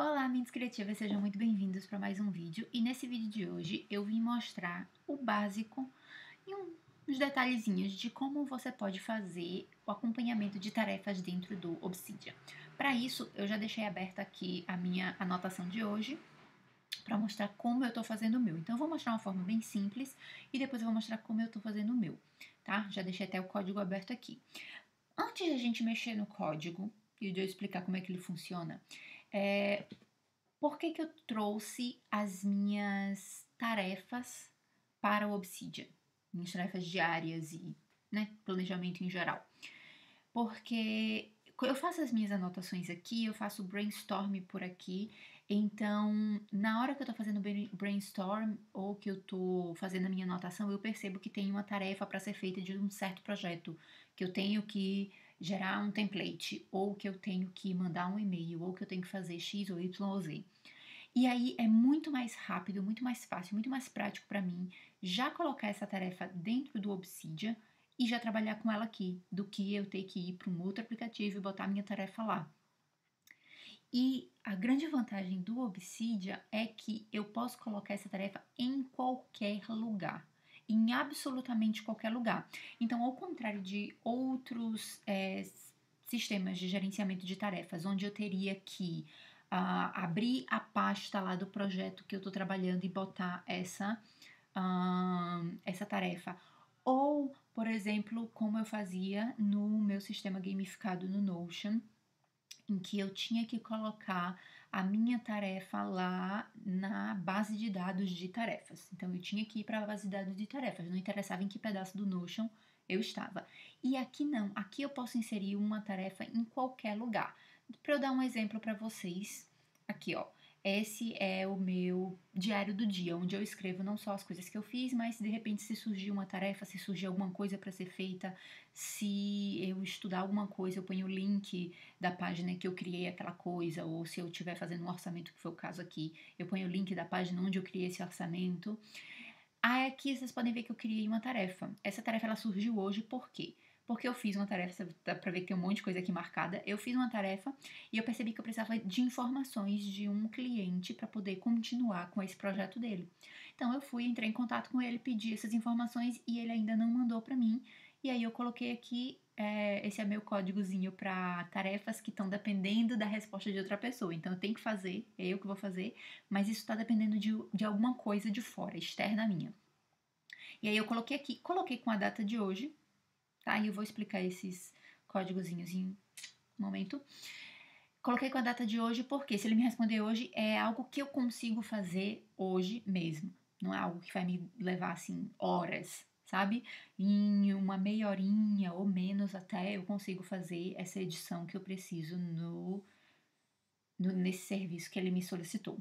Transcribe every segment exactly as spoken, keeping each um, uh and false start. Olá, mentes criativas, sejam muito bem-vindos para mais um vídeo. E nesse vídeo de hoje eu vim mostrar o básico e uns detalhezinhos de como você pode fazer o acompanhamento de tarefas dentro do Obsidian. Para isso, eu já deixei aberta aqui a minha anotação de hoje para mostrar como eu estou fazendo o meu. Então, eu vou mostrar uma forma bem simples e depois eu vou mostrar como eu estou fazendo o meu, tá? Já deixei até o código aberto aqui. Antes da gente mexer no código e de eu explicar como é que ele funciona, É, por que que eu trouxe as minhas tarefas para o Obsidian? Minhas tarefas diárias e né, planejamento em geral. Porque eu faço as minhas anotações aqui, eu faço brainstorm por aqui. Então, na hora que eu tô fazendo brainstorm ou que eu tô fazendo a minha anotação, eu percebo que tem uma tarefa para ser feita de um certo projeto, que eu tenho que gerar um template, ou que eu tenho que mandar um e-mail, ou que eu tenho que fazer X ou Y ou Z. E aí é muito mais rápido, muito mais fácil, muito mais prático para mim já colocar essa tarefa dentro do Obsidian e já trabalhar com ela aqui, do que eu ter que ir para um outro aplicativo e botar minha tarefa lá. E a grande vantagem do Obsidian é que eu posso colocar essa tarefa em qualquer lugar. Em absolutamente qualquer lugar. Então, ao contrário de outros é, sistemas de gerenciamento de tarefas, onde eu teria que uh, abrir a pasta lá do projeto que eu estou trabalhando e botar essa, uh, essa tarefa. Ou, por exemplo, como eu fazia no meu sistema gamificado no Notion, em que eu tinha que colocar a minha tarefa lá na base de dados de tarefas. Então, eu tinha que ir para a base de dados de tarefas, não interessava em que pedaço do Notion eu estava. E aqui não, aqui eu posso inserir uma tarefa em qualquer lugar. Para eu dar um exemplo para vocês, aqui ó, esse é o meu diário do dia, onde eu escrevo não só as coisas que eu fiz, mas de repente se surgir uma tarefa, se surgir alguma coisa para ser feita, se eu estudar alguma coisa, eu ponho o link da página que eu criei aquela coisa, ou se eu estiver fazendo um orçamento, que foi o caso aqui, eu ponho o link da página onde eu criei esse orçamento. Aí aqui vocês podem ver que eu criei uma tarefa. Essa tarefa ela surgiu hoje, por quê? Porque eu fiz uma tarefa, dá pra ver que tem um monte de coisa aqui marcada, eu fiz uma tarefa e eu percebi que eu precisava de informações de um cliente para poder continuar com esse projeto dele. Então eu fui, entrei em contato com ele, pedi essas informações e ele ainda não mandou para mim. E aí eu coloquei aqui, é, esse é meu códigozinho para tarefas que estão dependendo da resposta de outra pessoa. Então eu tenho que fazer, é eu que vou fazer, mas isso está dependendo de, de alguma coisa de fora, externa minha. E aí eu coloquei aqui, coloquei com a data de hoje, tá? E eu vou explicar esses códigozinhos em um momento. Coloquei com a data de hoje porque se ele me responder hoje é algo que eu consigo fazer hoje mesmo. Não é algo que vai me levar, assim, horas, sabe? Em uma meia horinha ou menos até eu consigo fazer essa edição que eu preciso no, no, nesse serviço que ele me solicitou.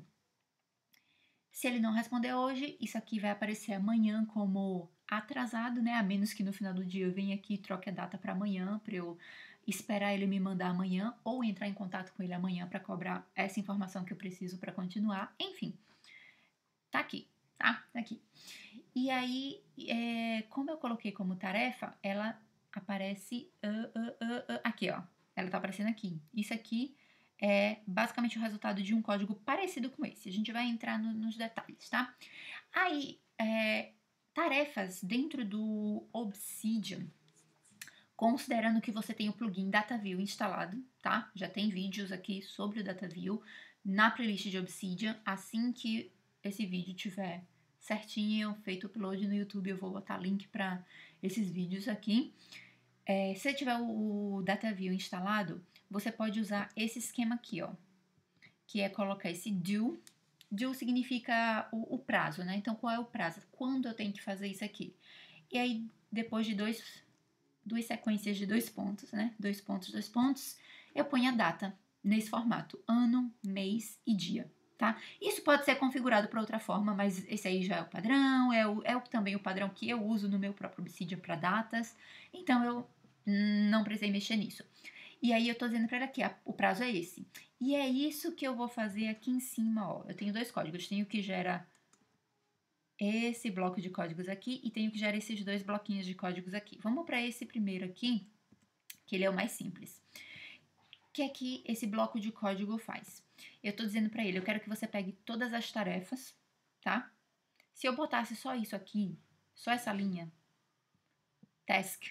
Se ele não responder hoje, isso aqui vai aparecer amanhã como atrasado, né? A menos que no final do dia eu venha aqui e troque a data para amanhã, para eu esperar ele me mandar amanhã ou entrar em contato com ele amanhã para cobrar essa informação que eu preciso para continuar. Enfim, tá aqui, tá? Tá aqui. E aí, é, como eu coloquei como tarefa, ela aparece uh, uh, uh, uh, aqui, ó. Ela tá aparecendo aqui. Isso aqui é basicamente o resultado de um código parecido com esse. A gente vai entrar no, nos detalhes, tá? Aí, é, tarefas dentro do Obsidian, considerando que você tem o plugin Dataview instalado, tá? Já tem vídeos aqui sobre o Dataview na playlist de Obsidian. Assim que esse vídeo tiver certinho, feito o upload no YouTube, eu vou botar link para esses vídeos aqui. É, se tiver o Dataview instalado, você pode usar esse esquema aqui, ó, que é colocar esse do. Due significa o, o prazo, né? Então, qual é o prazo? Quando eu tenho que fazer isso aqui? E aí, depois de dois, duas sequências de dois pontos, né? Dois pontos, dois pontos, eu ponho a data nesse formato. Ano, mês e dia, tá? Isso pode ser configurado para outra forma, mas esse aí já é o padrão, é, o, é o, também o padrão que eu uso no meu próprio Obsidian para datas. Então, eu não precisei mexer nisso. E aí, eu tô dizendo para ela aqui, o prazo é esse. E é isso que eu vou fazer aqui em cima, ó. Eu tenho dois códigos. Tenho que gera esse bloco de códigos aqui e tenho que gerar esses dois bloquinhos de códigos aqui. Vamos para esse primeiro aqui, que ele é o mais simples. que é que esse bloco de código faz? Eu estou dizendo para ele, eu quero que você pegue todas as tarefas, tá? Se eu botasse só isso aqui, só essa linha, task,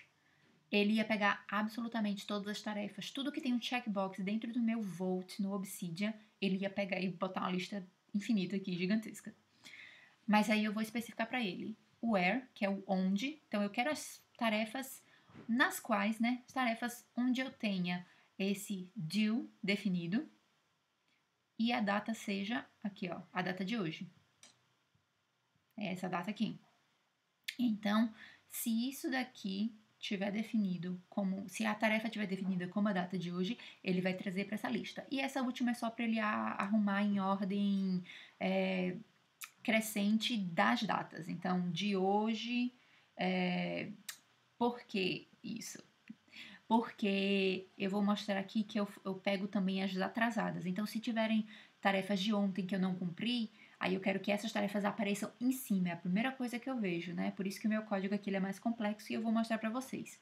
ele ia pegar absolutamente todas as tarefas. Tudo que tem um checkbox dentro do meu vault no Obsidian, ele ia pegar e botar uma lista infinita aqui, gigantesca. Mas aí eu vou especificar para ele o where, que é o onde. Então eu quero as tarefas nas quais, né, as tarefas onde eu tenha esse due definido e a data seja aqui, ó, a data de hoje. É essa data aqui. Então, se isso daqui tiver definido como, se a tarefa tiver definida como a data de hoje, ele vai trazer para essa lista. E essa última é só para ele arrumar em ordem é, crescente das datas. Então, de hoje, é, por que isso? Porque eu vou mostrar aqui que eu, eu pego também as atrasadas. Então, se tiverem tarefas de ontem que eu não cumpri, aí eu quero que essas tarefas apareçam em cima, é a primeira coisa que eu vejo, né? Por isso que o meu código aqui ele é mais complexo e eu vou mostrar pra vocês.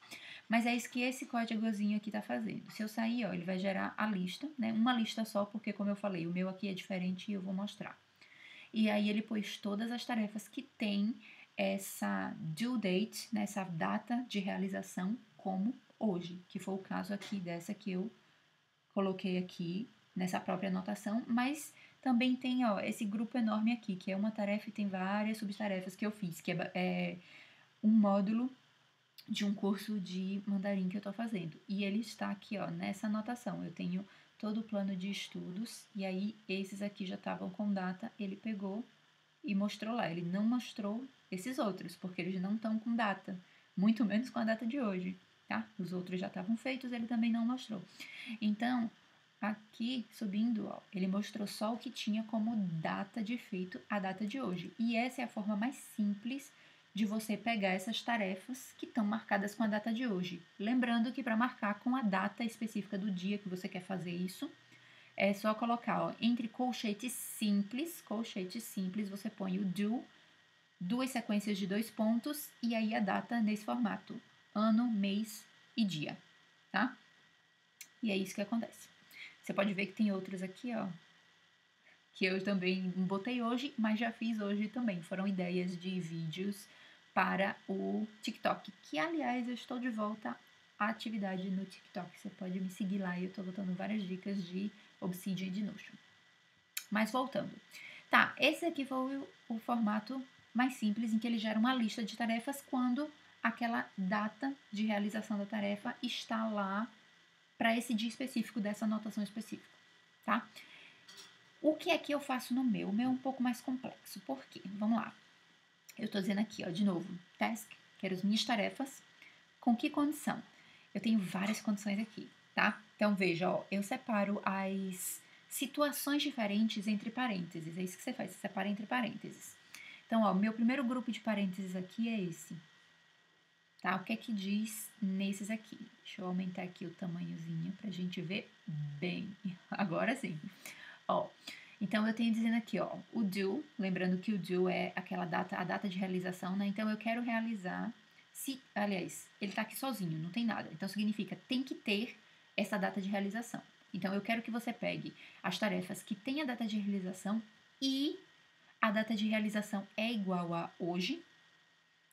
Mas é isso que esse códigozinho aqui tá fazendo. Se eu sair, ó, ele vai gerar a lista, né? Uma lista só, porque como eu falei, o meu aqui é diferente e eu vou mostrar. E aí ele pôs todas as tarefas que tem essa due date, né? Essa data de realização como hoje, que foi o caso aqui dessa que eu coloquei aqui nessa própria anotação, mas... Também tem, ó, esse grupo enorme aqui, que é uma tarefa e tem várias subtarefas que eu fiz, que é, é um módulo de um curso de mandarim que eu tô fazendo. E ele está aqui, ó, nessa anotação. Eu tenho todo o plano de estudos, e aí esses aqui já estavam com data, ele pegou e mostrou lá. Ele não mostrou esses outros, porque eles não estão com data, muito menos com a data de hoje, tá? Os outros já estavam feitos, ele também não mostrou. Então... Aqui, subindo, ó, ele mostrou só o que tinha como data de feito a data de hoje. E essa é a forma mais simples de você pegar essas tarefas que estão marcadas com a data de hoje. Lembrando que para marcar com a data específica do dia que você quer fazer isso, é só colocar, ó, entre colchetes simples, colchetes simples, você põe o do, duas sequências de dois pontos, e aí a data nesse formato, ano, mês e dia, tá? E é isso que acontece. Você pode ver que tem outros aqui, ó, que eu também botei hoje, mas já fiz hoje também. Foram ideias de vídeos para o TikTok, que, aliás, eu estou de volta à atividade no TikTok. Você pode me seguir lá e eu estou botando várias dicas de Obsidian e de Notion. Mas voltando. Tá, esse aqui foi o, o formato mais simples em que ele gera uma lista de tarefas quando aquela data de realização da tarefa está lá para esse dia específico, dessa anotação específica, tá? O que é que eu faço no meu? O meu é um pouco mais complexo. Por quê? Vamos lá. Eu tô dizendo aqui, ó, de novo, task, quero as minhas tarefas. Com que condição? Eu tenho várias condições aqui, tá? Então, veja, ó, eu separo as situações diferentes entre parênteses. É isso que você faz, você separa entre parênteses. Então, ó, o meu primeiro grupo de parênteses aqui é esse. Tá, o que é que diz nesses aqui? Deixa eu aumentar aqui o tamanhozinho pra gente ver bem. Agora sim. Ó, então eu tenho dizendo aqui, ó, o due, lembrando que o due é aquela data, a data de realização, né? Então eu quero realizar, se, aliás, ele tá aqui sozinho, não tem nada. Então significa tem que ter essa data de realização. Então eu quero que você pegue as tarefas que tem a data de realização e a data de realização é igual a hoje,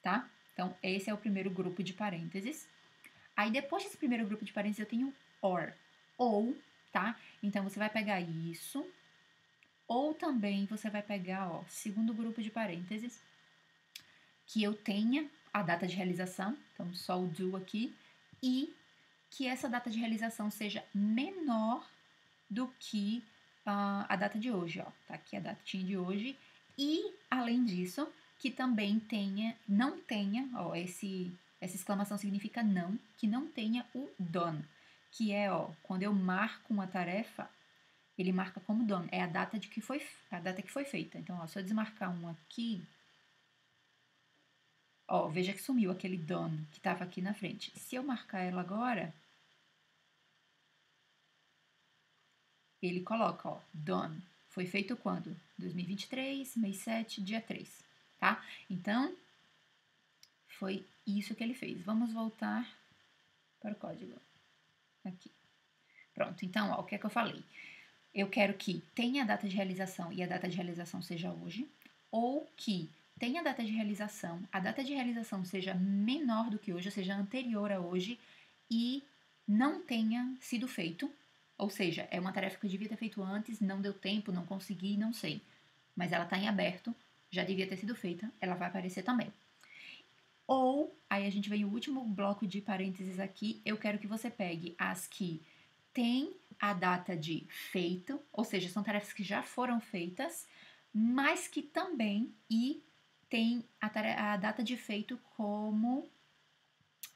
tá? Então, esse é o primeiro grupo de parênteses. Aí, depois desse primeiro grupo de parênteses, eu tenho or, ou, tá? Então, você vai pegar isso, ou também você vai pegar, ó, segundo grupo de parênteses, que eu tenha a data de realização, então, só o do aqui, e que essa data de realização seja menor do que uh, a data de hoje, ó. Tá aqui a datinha de hoje, e, além disso... que também tenha, não tenha, ó, esse, essa exclamação significa não, que não tenha o done, que é, ó, quando eu marco uma tarefa, ele marca como done, é a data de que foi, a data que foi feita. Então, ó, se eu desmarcar um aqui, ó, veja que sumiu aquele done que estava aqui na frente. Se eu marcar ela agora, ele coloca, ó, done, foi feito quando? dois mil e vinte e três, mês sete, dia três. Tá? Então, foi isso que ele fez. Vamos voltar para o código. Aqui. Pronto, então, ó, o que é que eu falei? Eu quero que tenha a data de realização e a data de realização seja hoje, ou que tenha a data de realização, a data de realização seja menor do que hoje, ou seja, anterior a hoje, e não tenha sido feito, ou seja, é uma tarefa que eu devia ter feito antes, não deu tempo, não consegui, não sei, mas ela está em aberto, já devia ter sido feita, ela vai aparecer também. Ou, aí a gente vem o último bloco de parênteses aqui, eu quero que você pegue as que tem a data de feito, ou seja, são tarefas que já foram feitas, mas que também e tem a, tarefa, a data de feito como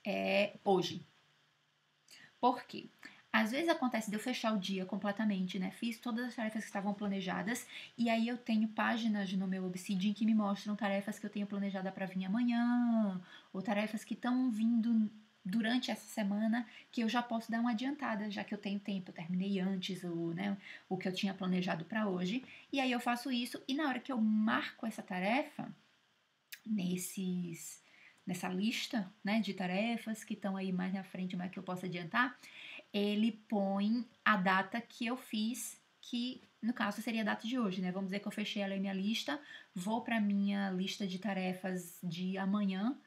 é, hoje. Por quê? Às vezes acontece de eu fechar o dia completamente, né? Fiz todas as tarefas que estavam planejadas e aí eu tenho páginas no meu Obsidian que me mostram tarefas que eu tenho planejada para vir amanhã ou tarefas que estão vindo durante essa semana, que eu já posso dar uma adiantada, já que eu tenho tempo, eu terminei antes o, né, o que eu tinha planejado para hoje, e aí eu faço isso, e na hora que eu marco essa tarefa, nesses, nessa lista, né, de tarefas que estão aí mais na frente, mais que eu posso adiantar, ele põe a data que eu fiz, que no caso seria a data de hoje, né, vamos dizer que eu fechei ali a minha lista, vou para minha lista de tarefas de amanhã,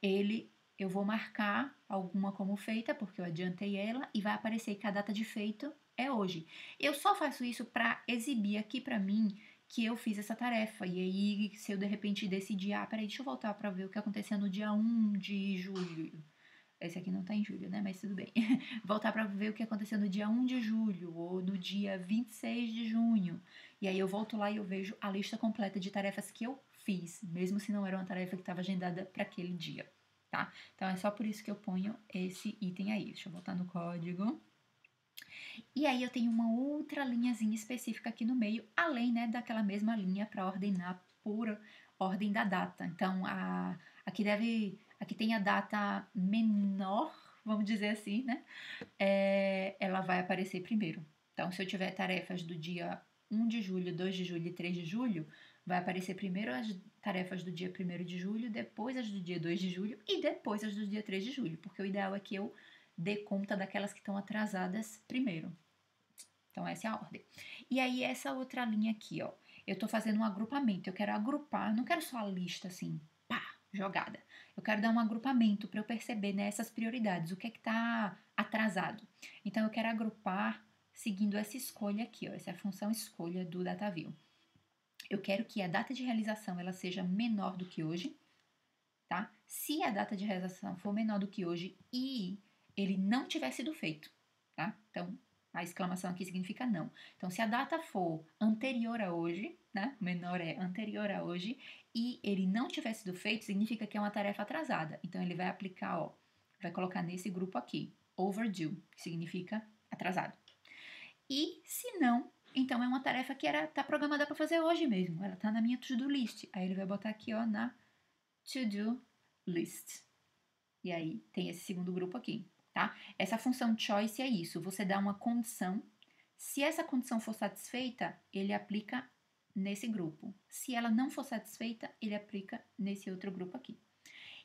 ele... Eu vou marcar alguma como feita, porque eu adiantei ela, e vai aparecer que a data de feito é hoje. Eu só faço isso para exibir aqui para mim que eu fiz essa tarefa. E aí, se eu de repente decidir, ah, peraí, deixa eu voltar para ver o que aconteceu no dia um de julho. Esse aqui não tá em julho, né? Mas tudo bem. Voltar para ver o que aconteceu no dia um de julho ou no dia vinte e seis de junho. E aí eu volto lá e eu vejo a lista completa de tarefas que eu fiz, mesmo se não era uma tarefa que estava agendada para aquele dia. Tá? Então, é só por isso que eu ponho esse item aí. Deixa eu voltar no código. E aí, eu tenho uma outra linhazinha específica aqui no meio, além, né, daquela mesma linha para ordenar por ordem da data. Então, a, aqui, deve, aqui tem a data menor, vamos dizer assim, né? É, ela vai aparecer primeiro. Então, se eu tiver tarefas do dia um de julho, dois de julho e três de julho... Vai aparecer primeiro as tarefas do dia primeiro de julho, depois as do dia dois de julho e depois as do dia três de julho, porque o ideal é que eu dê conta daquelas que estão atrasadas primeiro. Então, essa é a ordem. E aí, essa outra linha aqui, ó, eu tô fazendo um agrupamento, eu quero agrupar, não quero só a lista assim, pá, jogada. Eu quero dar um agrupamento para eu perceber, né, essas prioridades, o que é que tá atrasado. Então, eu quero agrupar seguindo essa escolha aqui, ó, essa é a função escolha do Dataview. Eu quero que a data de realização ela seja menor do que hoje, tá? Se a data de realização for menor do que hoje e ele não tiver sido feito, tá? Então, a exclamação aqui significa não. Então, se a data for anterior a hoje, né? Menor é anterior a hoje e ele não tiver sido feito, significa que é uma tarefa atrasada. Então, ele vai aplicar, ó, vai colocar nesse grupo aqui, overdue, que significa atrasado. E se não... Então, é uma tarefa que era, tá programada para fazer hoje mesmo. Ela tá na minha to-do list. Aí, ele vai botar aqui, ó, na to-do list. E aí, tem esse segundo grupo aqui, tá? Essa função choice é isso. Você dá uma condição. Se essa condição for satisfeita, ele aplica nesse grupo. Se ela não for satisfeita, ele aplica nesse outro grupo aqui.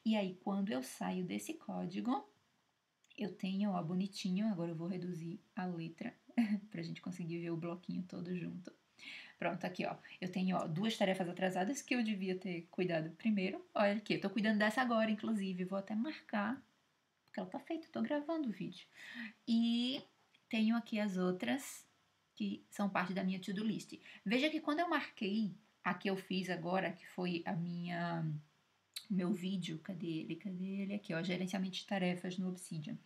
E aí, quando eu saio desse código, eu tenho, ó, bonitinho. Agora, eu vou reduzir a letra pra gente conseguir ver o bloquinho todo junto. Pronto, aqui, ó. Eu tenho, ó, duas tarefas atrasadas que eu devia ter cuidado primeiro. Olha aqui, eu tô cuidando dessa agora, inclusive. Vou até marcar, porque ela tá feita, eu tô gravando o vídeo. E tenho aqui as outras que são parte da minha to-do list. Veja que quando eu marquei a que eu fiz agora, que foi a minha... meu vídeo, cadê ele? Cadê ele? Aqui, ó, gerenciamento de tarefas no Obsidian.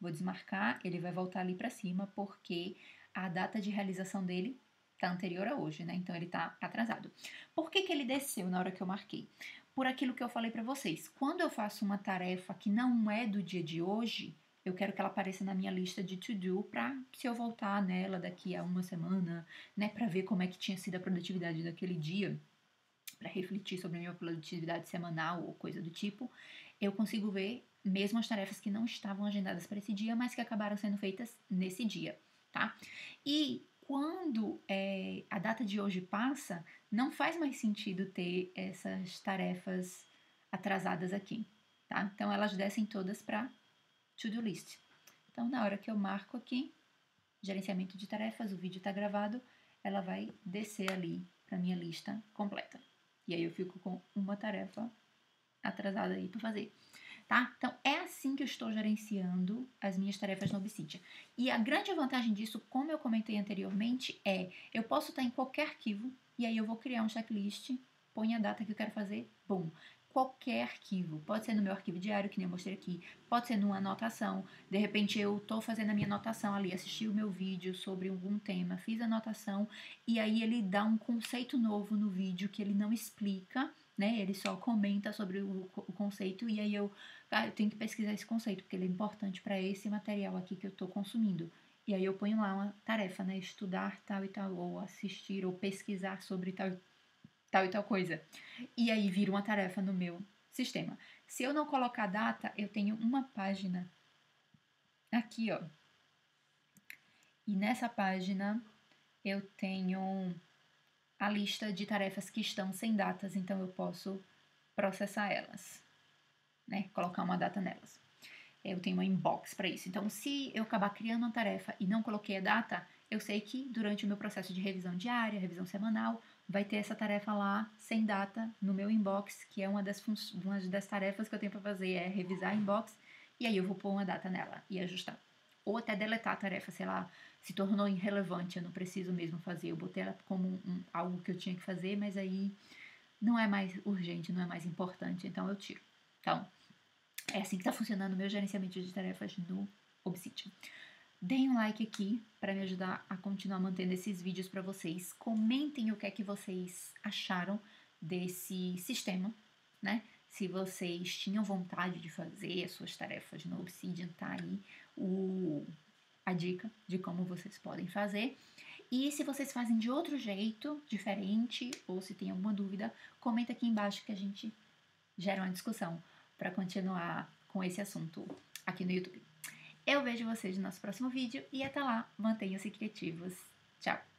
Vou desmarcar, ele vai voltar ali para cima, porque a data de realização dele tá anterior a hoje, né? Então, ele tá atrasado. Por que que ele desceu na hora que eu marquei? Por aquilo que eu falei para vocês. Quando eu faço uma tarefa que não é do dia de hoje, eu quero que ela apareça na minha lista de to-do para, se eu voltar nela daqui a uma semana, né? Para ver como é que tinha sido a produtividade daquele dia, para refletir sobre a minha produtividade semanal ou coisa do tipo, eu consigo ver mesmo as tarefas que não estavam agendadas para esse dia, mas que acabaram sendo feitas nesse dia, tá? E quando é, a data de hoje passa, não faz mais sentido ter essas tarefas atrasadas aqui, tá? Então, elas descem todas para to-do list. Então, na hora que eu marco aqui, gerenciamento de tarefas, o vídeo está gravado, ela vai descer ali para minha lista completa. E aí eu fico com uma tarefa atrasada aí para fazer, tá? Então, é assim que eu estou gerenciando as minhas tarefas no Obsidian. E a grande vantagem disso, como eu comentei anteriormente, é eu posso estar em qualquer arquivo e aí eu vou criar um checklist, ponho a data que eu quero fazer, bom. Qualquer arquivo, pode ser no meu arquivo diário, que nem eu mostrei aqui, pode ser numa anotação, de repente eu tô fazendo a minha anotação ali, assisti o meu vídeo sobre algum tema, fiz a anotação, e aí ele dá um conceito novo no vídeo que ele não explica, né, ele só comenta sobre o, o conceito, e aí eu, ah, eu tenho que pesquisar esse conceito, porque ele é importante para esse material aqui que eu tô consumindo. E aí eu ponho lá uma tarefa, né, estudar tal e tal, ou assistir, ou pesquisar sobre tal e tal e tal coisa, e aí vira uma tarefa no meu sistema. Se eu não colocar data, eu tenho uma página aqui, ó, e nessa página eu tenho a lista de tarefas que estão sem datas, então eu posso processar elas, né, colocar uma data nelas. Eu tenho uma inbox para isso, então se eu acabar criando uma tarefa e não coloquei a data, eu sei que durante o meu processo de revisão diária, revisão semanal, vai ter essa tarefa lá, sem data, no meu inbox, que é uma das, uma das tarefas que eu tenho para fazer, é revisar a inbox, e aí eu vou pôr uma data nela e ajustar. Ou até deletar a tarefa, sei lá, se tornou irrelevante, eu não preciso mesmo fazer, eu botei ela como um, um, algo que eu tinha que fazer, mas aí não é mais urgente, não é mais importante, então eu tiro. Então, é assim que tá funcionando o meu gerenciamento de tarefas no Obsidian. Deem um like aqui para me ajudar a continuar mantendo esses vídeos para vocês. Comentem o que é que vocês acharam desse sistema, né? Se vocês tinham vontade de fazer as suas tarefas no Obsidian, tá aí o, a dica de como vocês podem fazer. E se vocês fazem de outro jeito, diferente, ou se tem alguma dúvida, comenta aqui embaixo que a gente gera uma discussão para continuar com esse assunto aqui no YouTube. Eu vejo vocês no nosso próximo vídeo e até lá, mantenham-se criativos. Tchau!